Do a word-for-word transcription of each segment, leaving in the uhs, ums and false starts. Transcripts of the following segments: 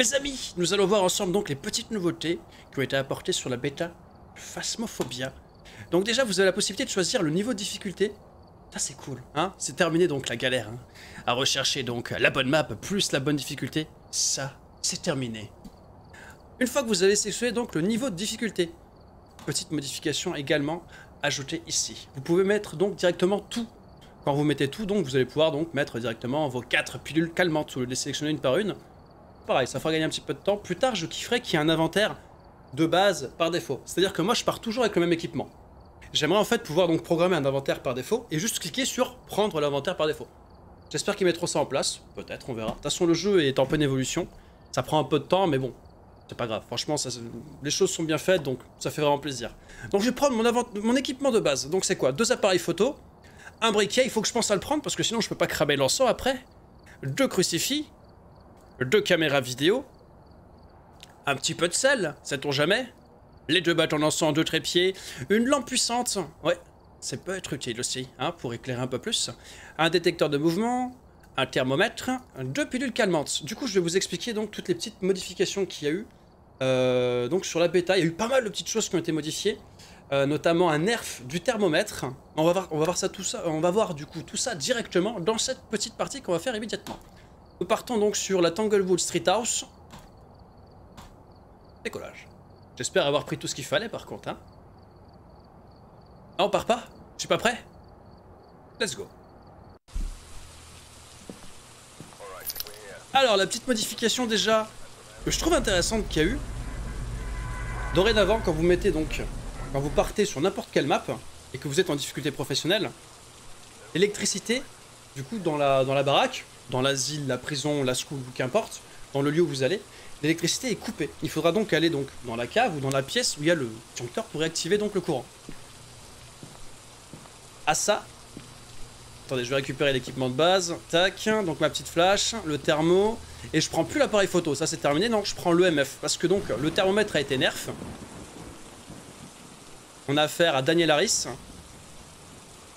Mes amis, nous allons voir ensemble donc les petites nouveautés qui ont été apportées sur la bêta Phasmophobia. Donc déjà, vous avez la possibilité de choisir le niveau de difficulté. Ça c'est cool, hein, c'est terminé donc la galère, hein, à rechercher donc la bonne map plus la bonne difficulté. Ça, c'est terminé. Une fois que vous avez sélectionné donc le niveau de difficulté, petite modification également ajoutée ici. Vous pouvez mettre donc directement tout. Quand vous mettez tout, donc vous allez pouvoir donc mettre directement vos quatre pilules calmantes ou les sélectionner une par une. Pareil, ça fera gagner un petit peu de temps. Plus tard, je kifferais qu'il y ait un inventaire de base par défaut. C'est-à-dire que moi, je pars toujours avec le même équipement. J'aimerais en fait pouvoir donc programmer un inventaire par défaut et juste cliquer sur prendre l'inventaire par défaut. J'espère qu'ils mettront ça en place. Peut-être, on verra. De toute façon, le jeu est en pleine évolution. Ça prend un peu de temps, mais bon, c'est pas grave. Franchement, ça, les choses sont bien faites, donc ça fait vraiment plaisir. Donc, je vais prendre mon, mon équipement de base. Donc, c'est quoi? Deux appareils photo, un briquet. Il faut que je pense à le prendre parce que sinon, je peux pas cramer l'encens après. Deux crucifix, deux caméras vidéo, un petit peu de sel, sait-on jamais. Les deux bâtons d'encens, deux trépieds, une lampe puissante, ouais, ça peut être utile aussi, hein, pour éclairer un peu plus. Un détecteur de mouvement, un thermomètre, deux pilules calmantes. Du coup, je vais vous expliquer donc toutes les petites modifications qu'il y a eu euh, donc sur la bêta. Il y a eu pas mal de petites choses qui ont été modifiées, euh, notamment un nerf du thermomètre. On va voir, on va voir ça tout ça, on va voir du coup tout ça directement dans cette petite partie qu'on va faire immédiatement. Nous partons donc sur la Tanglewood Street House. Décollage. J'espère avoir pris tout ce qu'il fallait par contre, hein. Ah, on part pas? Je suis pas prêt? Let's go. Alors la petite modification déjà que je trouve intéressante qu'il y a eu. Dorénavant, quand vous mettez donc, quand vous partez sur n'importe quelle map et que vous êtes en difficulté professionnelle, l'électricité, du coup dans la, dans la baraque, dans l'asile, la prison, la school, qu'importe, dans le lieu où vous allez, l'électricité est coupée. Il faudra donc aller donc dans la cave ou dans la pièce où il y a le disjoncteur pour réactiver donc le courant. À ça, attendez, je vais récupérer l'équipement de base. Tac, donc ma petite flash, le thermo, et je prends plus l'appareil photo. Ça c'est terminé. Non, je prends l'E M F parce que donc le thermomètre a été nerf. On a affaire à Daniel Harris.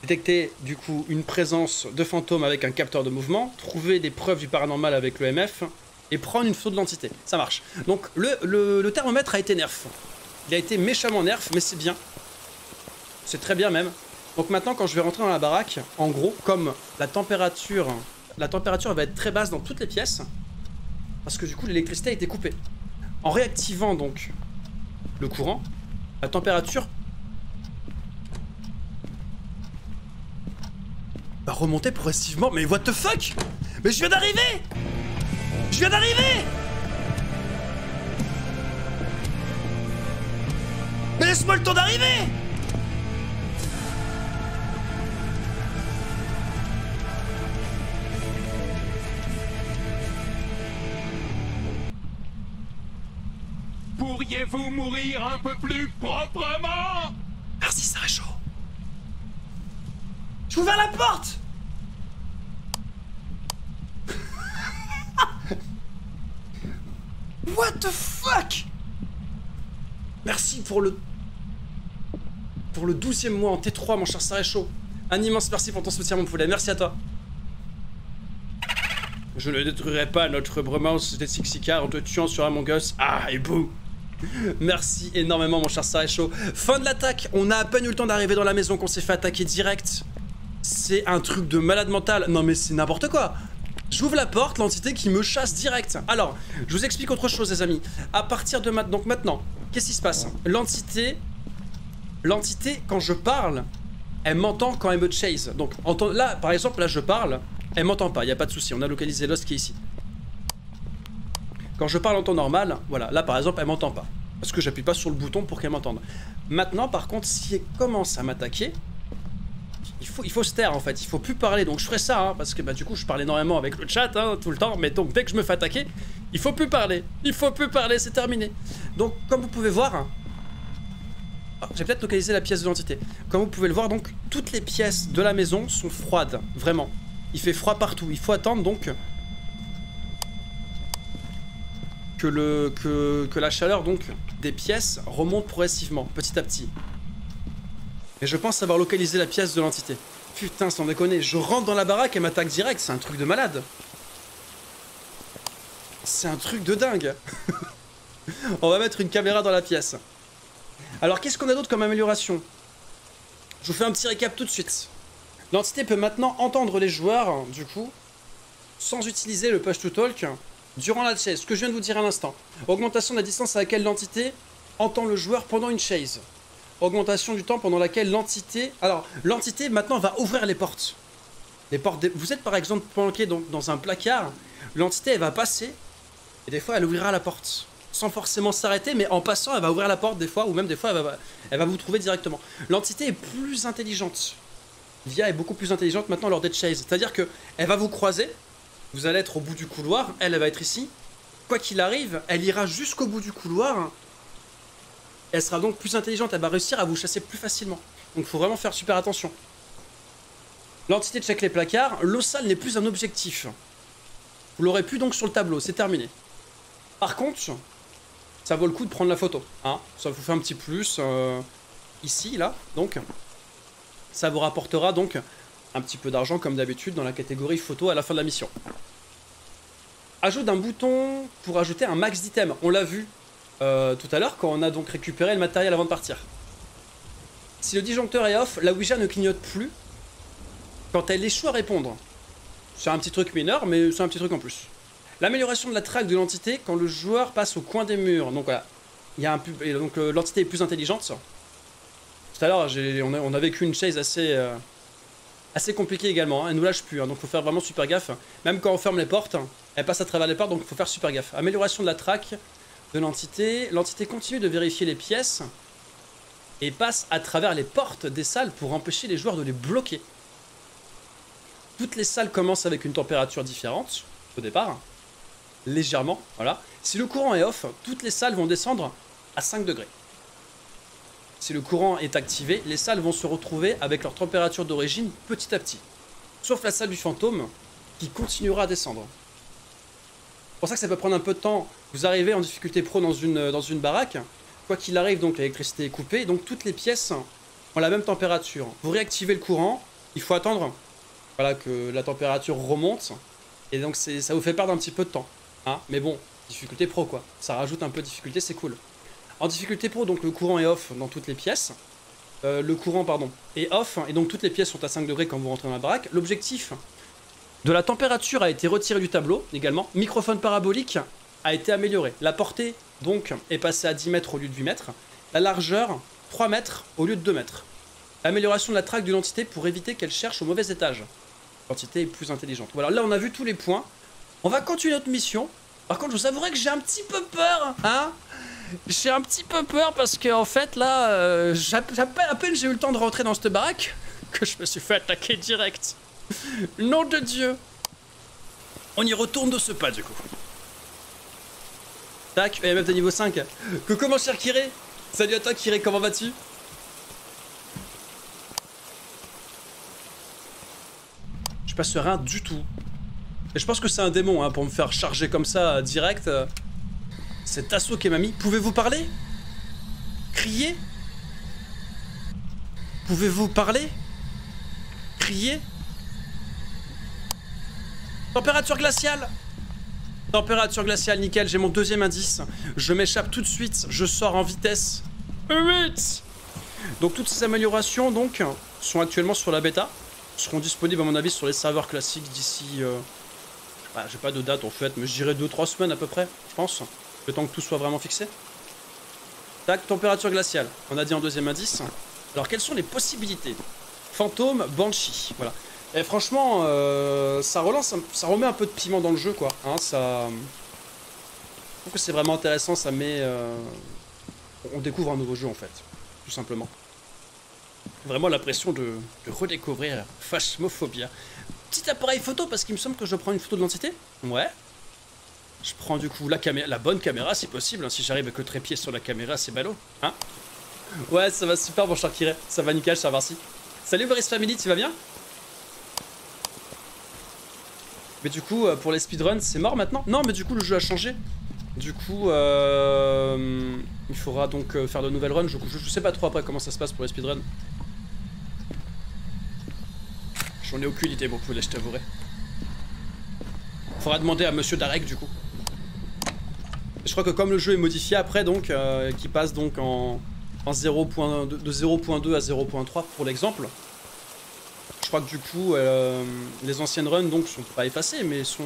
Détecter du coup une présence de fantôme avec un capteur de mouvement, trouver des preuves du paranormal avec l'E M F et prendre une photo de l'entité. Ça marche. Donc le, le, le thermomètre a été nerf. Il a été méchamment nerf, mais c'est bien. C'est très bien même. Donc maintenant quand je vais rentrer dans la baraque, en gros, comme la température, la température va être très basse dans toutes les pièces, parce que du coup l'électricité a été coupée. En réactivant donc le courant, la température va remonter progressivement. Mais what the fuck? Mais je viens d'arriver! Je viens d'arriver! Mais laisse-moi le temps d'arriver! Pourriez-vous mourir un peu plus proprement? Merci, ça réchauffe. J'ai ouvert la porte! What the fuck! Merci pour le... Pour le douzième mois en T trois, mon cher Sarécho. Un immense merci pour ton soutien, mon poulet. Merci à toi. Je ne détruirai pas notre bromance des Sixicars en te tuant sur un Among Us. Ah, et boum! Merci énormément, mon cher Sarécho. Fin de l'attaque. On a à peine eu le temps d'arriver dans la maison qu'on s'est fait attaquer direct. C'est un truc de malade mental. Non mais c'est n'importe quoi. J'ouvre la porte, l'entité qui me chasse direct. Alors, je vous explique autre chose les amis. À partir de maintenant, donc maintenant, qu'est-ce qui se passe? L'entité, l'entité quand je parle, elle m'entend quand elle me chase. Donc là, par exemple, là je parle, elle m'entend pas, il n'y a pas de souci. On a localisé Lost qui est ici. Quand je parle en temps normal, voilà, là par exemple, elle m'entend pas. Parce que j'appuie pas sur le bouton pour qu'elle m'entende. Maintenant, par contre, si elle commence à m'attaquer, Il faut, il faut se taire en fait, il faut plus parler, donc je ferai ça hein, parce que bah, du coup je parle énormément avec le chat hein, tout le temps, mais donc dès que je me fais attaquer, il faut plus parler, il faut plus parler, c'est terminé. Donc comme vous pouvez voir, oh, j'ai peut-être localisé la pièce de l'entité, comme vous pouvez le voir donc toutes les pièces de la maison sont froides, vraiment, il fait froid partout, il faut attendre donc que, le, que, que la chaleur donc des pièces remonte progressivement, petit à petit. Et je pense avoir localisé la pièce de l'entité. Putain, sans déconner, je rentre dans la baraque et m'attaque direct, c'est un truc de malade. C'est un truc de dingue. On va mettre une caméra dans la pièce. Alors qu'est-ce qu'on a d'autre comme amélioration? Je vous fais un petit récap tout de suite. L'entité peut maintenant entendre les joueurs, du coup, sans utiliser le push-to-talk durant la chase, ce que je viens de vous dire à l'instant. Augmentation de la distance à laquelle l'entité entend le joueur pendant une chase. Augmentation du temps pendant laquelle l'entité... Alors, l'entité maintenant va ouvrir les portes. Les portes de... Vous êtes par exemple planqué dans, dans un placard, l'entité elle va passer, et des fois elle ouvrira la porte. Sans forcément s'arrêter, mais en passant, elle va ouvrir la porte des fois, ou même des fois, elle va, elle va vous trouver directement. L'entité est plus intelligente. L'I A est beaucoup plus intelligente maintenant lors des chases. C'est-à-dire qu'elle va vous croiser, vous allez être au bout du couloir, elle, elle va être ici. Quoi qu'il arrive, elle ira jusqu'au bout du couloir. Elle sera donc plus intelligente, elle va réussir à vous chasser plus facilement. Donc il faut vraiment faire super attention. L'entité check les placards, l'ossal n'est plus un objectif. Vous l'aurez plus donc sur le tableau, c'est terminé. Par contre... ça vaut le coup de prendre la photo, hein. Ça vous fait un petit plus euh, ici, là, donc ça vous rapportera donc un petit peu d'argent comme d'habitude dans la catégorie photo à la fin de la mission. Ajout d'un bouton pour ajouter un max d'items, on l'a vu euh, tout à l'heure quand on a donc récupéré le matériel avant de partir. Si le disjoncteur est off, la Ouija ne clignote plus quand elle échoue à répondre. C'est un petit truc mineur, mais c'est un petit truc en plus. L'amélioration de la traque de l'entité quand le joueur passe au coin des murs. Donc voilà, il y a un pub... et donc euh, l'entité est plus intelligente. Tout à l'heure, on, on a vécu une chase assez, euh, assez compliquée également. Hein. Elle nous lâche plus, hein, donc il faut faire vraiment super gaffe. Même quand on ferme les portes, hein, elle passe à travers les portes, donc il faut faire super gaffe. Amélioration de la traque de l'entité. L'entité continue de vérifier les pièces et passe à travers les portes des salles pour empêcher les joueurs de les bloquer. Toutes les salles commencent avec une température différente au départ. Légèrement, voilà. Si le courant est off, toutes les salles vont descendre à cinq degrés. Si le courant est activé, les salles vont se retrouver avec leur température d'origine petit à petit. Sauf la salle du fantôme, qui continuera à descendre. C'est pour ça que ça peut prendre un peu de temps. Vous arrivez en difficulté pro dans une, dans une baraque. Quoi qu'il arrive, donc l'électricité est coupée. Donc toutes les pièces ont la même température. Pour réactiver le courant, il faut attendre voilà, que la température remonte. Et donc ça vous fait perdre un petit peu de temps. Hein, mais bon, difficulté pro quoi, ça rajoute un peu de difficulté, c'est cool. En difficulté pro, donc le courant est off dans toutes les pièces. Euh, le courant, pardon, est off, et donc toutes les pièces sont à cinq degrés quand vous rentrez dans la baraque. L'objectif de la température a été retiré du tableau également. Microphone parabolique a été amélioré. La portée, donc, est passée à dix mètres au lieu de huit mètres. La largeur, trois mètres au lieu de deux mètres. L'amélioration de la traque de l'entité pour éviter qu'elle cherche au mauvais étage. L'entité est plus intelligente. Voilà, là on a vu tous les points. On va continuer notre mission. Par contre, je vous avouerai que j'ai un petit peu peur, hein. J'ai un petit peu peur parce que, en fait, là, euh, à peine j'ai eu le temps de rentrer dans cette baraque que je me suis fait attaquer direct. Nom de Dieu. On y retourne de ce pas, du coup. Tac, E M F de niveau cinq. Que comment, cher Kiré? Salut à toi, Kiré, comment vas-tu? Je passe rien du tout. Et je pense que c'est un démon hein, pour me faire charger comme ça, direct. C'est Tasso qui m'a mis. Pouvez-vous parler? Crier? Pouvez-vous parler? Crier? Température glaciale! Température glaciale, nickel, j'ai mon deuxième indice. Je m'échappe tout de suite, je sors en vitesse. huit. Donc toutes ces améliorations donc, sont actuellement sur la bêta. Seront disponibles à mon avis sur les serveurs classiques d'ici... Euh... Bah, j'ai pas de date en fait, mais je dirais deux trois semaines à peu près, je pense. Le temps que tout soit vraiment fixé. Tac, température glaciale. On a dit en deuxième indice. Alors, quelles sont les possibilités? Fantôme, Banshee, voilà. Et franchement, euh, ça relance, ça remet un peu de piment dans le jeu, quoi. Hein, ça... Je trouve que c'est vraiment intéressant, ça met... Euh... On découvre un nouveau jeu, en fait, tout simplement. Vraiment l'impression de, de redécouvrir Phasmophobia. Petit appareil photo parce qu'il me semble que je prends une photo de l'entité. Ouais. Je prends du coup la caméra, la bonne caméra si possible. Hein. Si j'arrive avec le trépied sur la caméra, c'est ballot. Hein. Ouais, ça va super, mon cher Kiré. Ça va nickel, ça va si. Salut Boris Family, tu vas bien? Mais du coup, pour les speedruns, c'est mort maintenant? Non, mais du coup, le jeu a changé. Du coup, euh, il faudra donc faire de nouvelles runs. Je, je, je sais pas trop après comment ça se passe pour les speedruns. J'en ai aucune idée, mon poulet, je t'avouerai. Faudra demander à Monsieur Darek, du coup. Je crois que comme le jeu est modifié après, donc, euh, qui passe donc en, en zéro point deux, de zéro point deux à zéro point trois pour l'exemple, je crois que du coup, euh, les anciennes runs donc sont pas effacées, mais sont,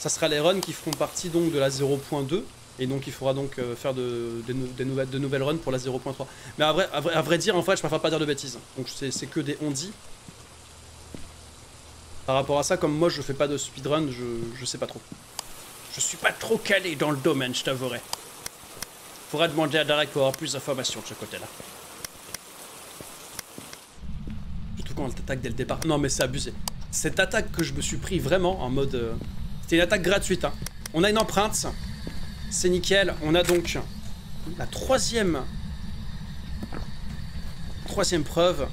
ça sera les runs qui feront partie donc de la zéro point deux. Et donc il faudra donc faire de, de, de, nouvelles, de nouvelles runs pour la zéro point trois. Mais à vrai, à, vrai, à vrai dire, en fait, je préfère pas dire de bêtises. Donc c'est que des on-dit. Par rapport à ça, comme moi je fais pas de speedrun, je, je sais pas trop. Je suis pas trop calé dans le domaine, je t'avouerai. Faudra demander à Darek pour avoir plus d'informations de ce côté-là. Surtout quand on t'attaque dès le départ. Non mais c'est abusé. Cette attaque que je me suis pris vraiment en mode... Euh... C'était une attaque gratuite, hein. On a une empreinte. C'est nickel, on a donc la troisième troisième preuve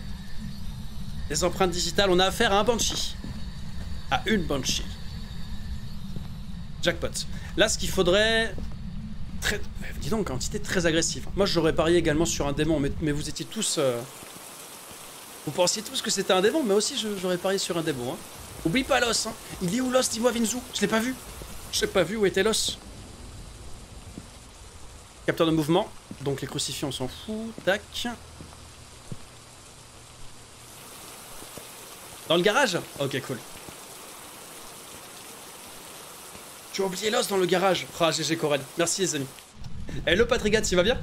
des empreintes digitales. On a affaire à un banshee, à une banshee. Jackpot. Là, ce qu'il faudrait, très... dis donc, quantité très agressive. Moi, j'aurais parié également sur un démon, mais, mais vous étiez tous, euh... vous pensiez tous que c'était un démon, mais aussi j'aurais parié sur un démon. Hein. Oublie pas l'os. Hein. Il est où l'os? Dis-moi, Vinzou. Je l'ai pas vu. Je l'ai pas vu où était l'os. Capteur de mouvement, donc les crucifix on s'en fout, tac. Dans le garage? Ok cool. Tu as oublié l'os dans le garage. Ah G G Corel, merci les amis. Hello Patrigat, tu vas bien?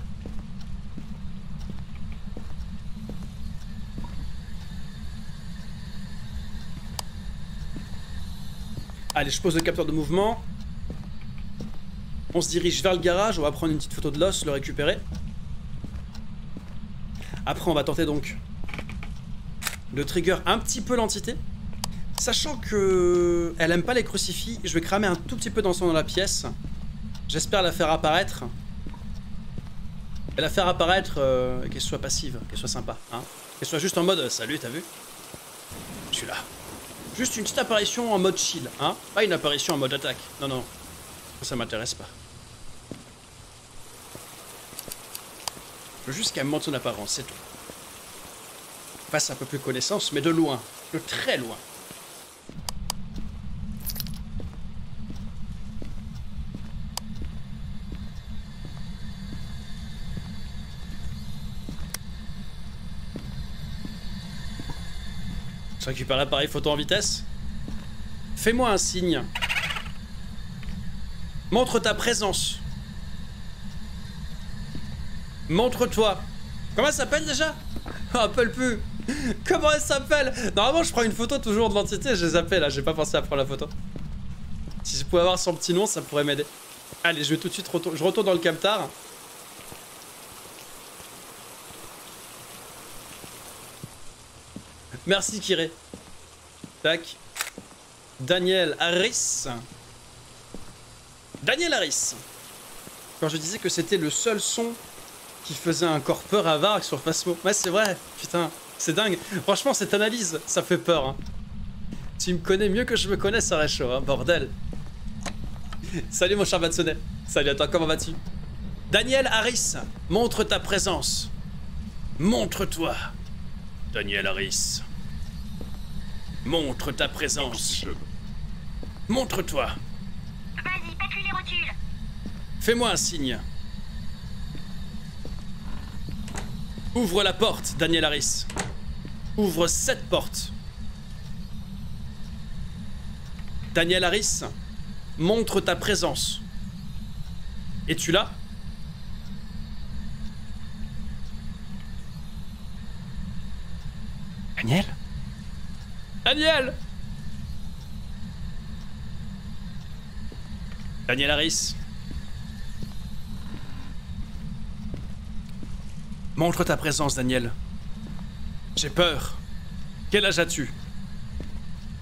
Allez, je pose le capteur de mouvement. On se dirige vers le garage, on va prendre une petite photo de l'os, le récupérer. Après on va tenter donc de trigger un petit peu l'entité. Sachant que elle aime pas les crucifix, je vais cramer un tout petit peu d'encens dans la pièce. J'espère la faire apparaître. Et la faire apparaître, euh, qu'elle soit passive, qu'elle soit sympa. Hein. Qu'elle soit juste en mode, salut t'as vu? Je suis là. Juste une petite apparition en mode chill, hein. Pas une apparition en mode attaque, non non. Ça m'intéresse pas. Je veux juste qu'elle monte son apparence, c'est tout. Fasse un peu plus connaissance, mais de loin. De très loin. Tu récupères l'appareil photo en vitesse? Fais-moi un signe. Montre ta présence. Montre-toi. Comment elle s'appelle déjà? Je me rappelle plus. Comment elle s'appelle? Normalement, je prends une photo toujours de l'entité. Je les appelle là. J'ai pas pensé à prendre la photo. Si je pouvais avoir son petit nom, ça pourrait m'aider. Allez, je vais tout de suite retourner. Je retourne dans le captar. Merci, Kiré. Tac. Daniel Harris. Daniel Harris. Quand je disais que c'était le seul son qui faisait un corps peur avare sur Phasmo. Ouais c'est vrai, putain, c'est dingue. Franchement cette analyse, ça fait peur. Hein. Tu me connais mieux que je me connais, ça réchauffe, hein, bordel. Salut mon cher Batsonet. Salut à toi, comment vas-tu? Daniel Harris, montre ta présence. Montre-toi. Daniel Harris. Montre ta présence. Montre-toi. Fais-moi un signe. Ouvre la porte, Daniel Harris. Ouvre cette porte. Daniel Harris, montre ta présence. Es-tu là? Daniel? Daniel! Daniel Harris. Montre ta présence, Daniel. J'ai peur. Quel âge as-tu?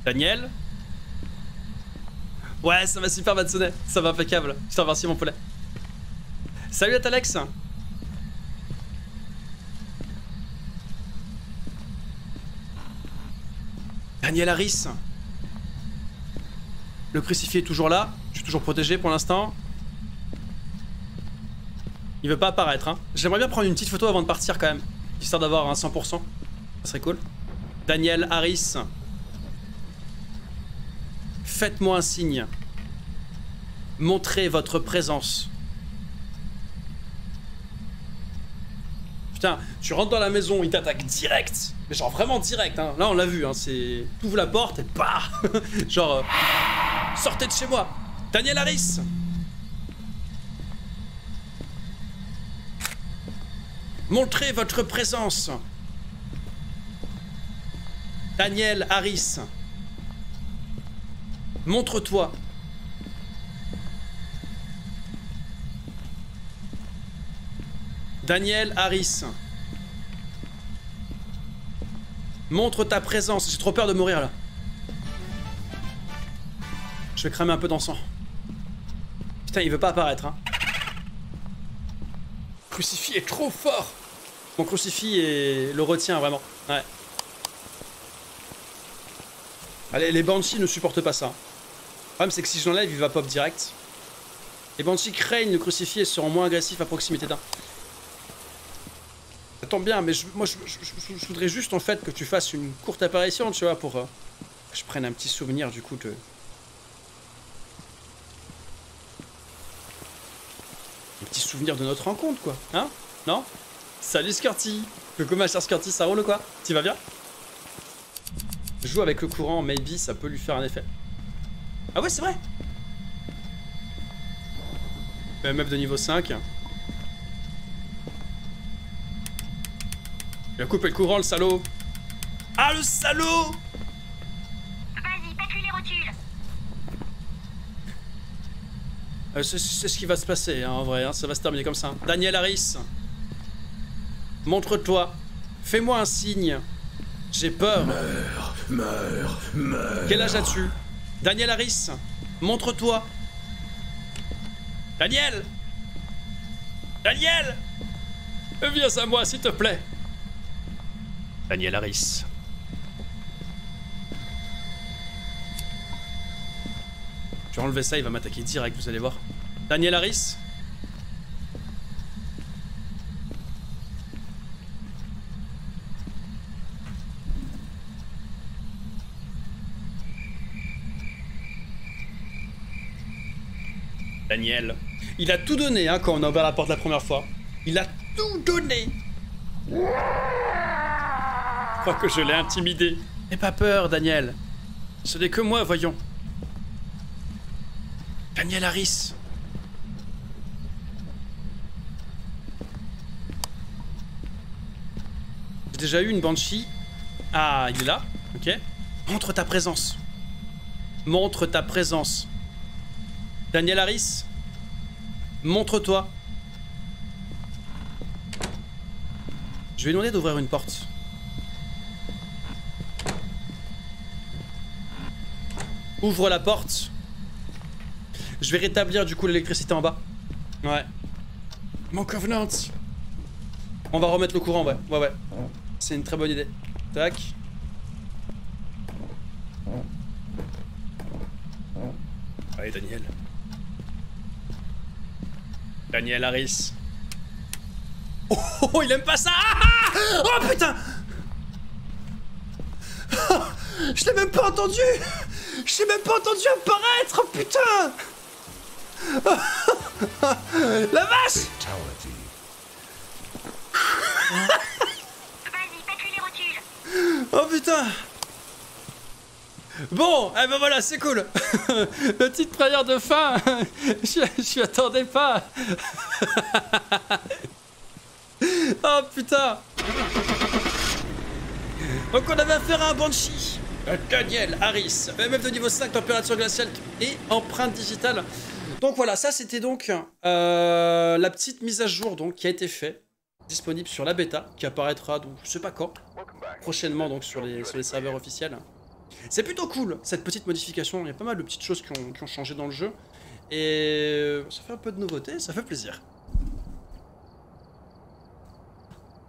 Daniel? Ouais, ça va super, Matsunet. Ça va impeccable. Je t'en remercie, mon poulet. Salut à Alex. Daniel Harris. Le crucifié est toujours là. Je suis toujours protégé pour l'instant. Il veut pas apparaître, hein. J'aimerais bien prendre une petite photo avant de partir quand même, histoire d'avoir un cent pour cent. Ça serait cool. Daniel Harris. Faites-moi un signe. Montrez votre présence. Putain, tu rentres dans la maison, il t'attaque direct. Mais genre vraiment direct, hein. Là on l'a vu, hein, c'est... T'ouvres la porte et bah genre... Euh... Sortez de chez moi, Daniel Harris. Montrez votre présence, Daniel Harris. Montre-toi. Daniel Harris. Montre ta présence. J'ai trop peur de mourir là. Je vais cramer un peu d'encens. Putain, il veut pas apparaître, hein. Crucifix est trop fort. Mon crucifix est... le retient vraiment. Ouais. Allez, les banshees ne supportent pas ça. Le problème, c'est que si je l'enlève, il va pop direct. Les banshees craignent le crucifix et seront moins agressifs à proximité d'un. Ça tombe bien, mais je, moi je, je, je, je voudrais juste en fait que tu fasses une courte apparition, tu vois, pour euh, que je prenne un petit souvenir du coup de... Un petit souvenir de notre rencontre, quoi, hein? Non? Salut Scurty! Coucou ma chère Scurty, ça roule ou quoi? Tu vas bien? Je joue avec le courant, maybe ça peut lui faire un effet. Ah ouais, c'est vrai! E M F de niveau cinq. Il a coupé le courant, le salaud. Ah, le salaud! Vas-y, pétris les rotules. euh, C'est ce qui va se passer, hein, en vrai, hein, ça va se terminer comme ça. Daniel Harris, montre-toi. Fais-moi un signe. J'ai peur. Meurs, meurs, meurs. Quel âge as-tu? Daniel Harris, montre-toi. Daniel! Daniel! Viens à moi, s'il te plaît. Daniel Harris. Je vais enlever ça, il va m'attaquer direct, vous allez voir. Daniel Harris. Daniel. Il a tout donné, hein, quand on a ouvert la porte la première fois. Il a tout donné. Je crois que je l'ai intimidé. N'aie pas peur, Daniel. Ce n'est que moi, voyons. Daniel Harris. J'ai déjà eu une banshee. Ah, il est là. Ok. Montre ta présence. Montre ta présence. Daniel Harris. Montre-toi. Je vais demander d'ouvrir une porte. Ouvre la porte. Je vais rétablir du coup l'électricité en bas. Ouais. Mon covenant. On va remettre le courant, ouais. Ouais, ouais. C'est une très bonne idée. Tac. Allez, Daniel. Daniel Harris. Oh, oh, oh, il aime pas ça. Oh putain. Oh, je l'ai même pas entendu. Je l'ai même pas entendu apparaître, oh putain. La vache. Oh putain. Bon, eh ben voilà, c'est cool. La petite prière de fin, je suis attendais pas. Oh putain. Donc on avait affaire à un banshee. Daniel Harris, E M F de niveau cinq, température glaciale et empreinte digitale. Donc voilà, ça c'était donc euh, la petite mise à jour donc, qui a été faite, disponible sur la bêta, qui apparaîtra donc je sais pas quand, prochainement donc sur les, sur les serveurs officiels. C'est plutôt cool cette petite modification, il y a pas mal de petites choses qui ont, qui ont changé dans le jeu, et ça fait un peu de nouveauté, ça fait plaisir.